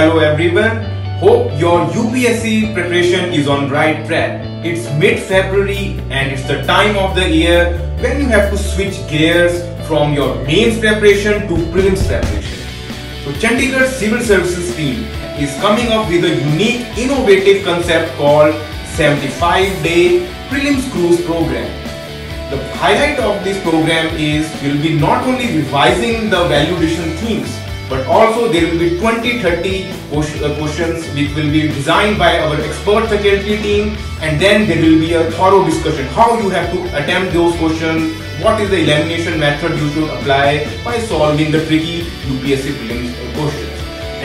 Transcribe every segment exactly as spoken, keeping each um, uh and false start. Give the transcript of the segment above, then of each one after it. Hello everyone, hope your U P S C preparation is on right track. It's mid-February and it's the time of the year when you have to switch gears from your mains preparation to prelims preparation. So Chandigarh Civil Services team is coming up with a unique innovative concept called seventy-five day Prelims Cruise Program. The highlight of this program is you'll be not only revising the value addition themes, but also there will be twenty to thirty questions which will be designed by our expert faculty team, and then there will be a thorough discussion how you have to attempt those questions, what is the elimination method you should apply by solving the tricky U P S C prelims questions.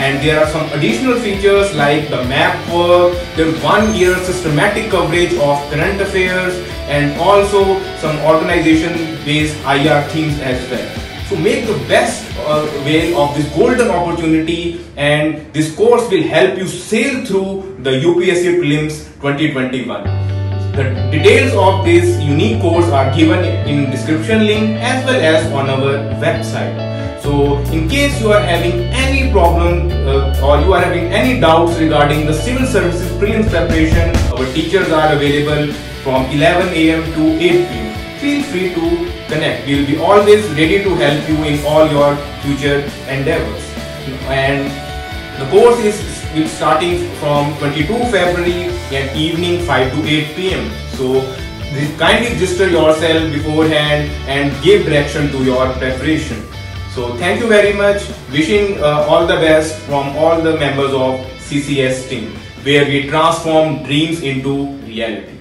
And there are some additional features like the map work, the one year systematic coverage of current affairs, and also some organization based I R themes as well. So make the best uh, way of this golden opportunity, and this course will help you sail through the U P S C Prelims twenty twenty-one. The details of this unique course are given in description link as well as on our website. So in case you are having any problem uh, or you are having any doubts regarding the civil services prelims preparation, our teachers are available from eleven A M to eight P M Feel free to connect. We will be always ready to help you in all your future endeavors. And the course is starting from twenty-second February at evening five to eight P M So kindly register yourself beforehand and give direction to your preparation. So thank you very much. Wishing uh, all the best from all the members of C C S team, where we transform dreams into reality.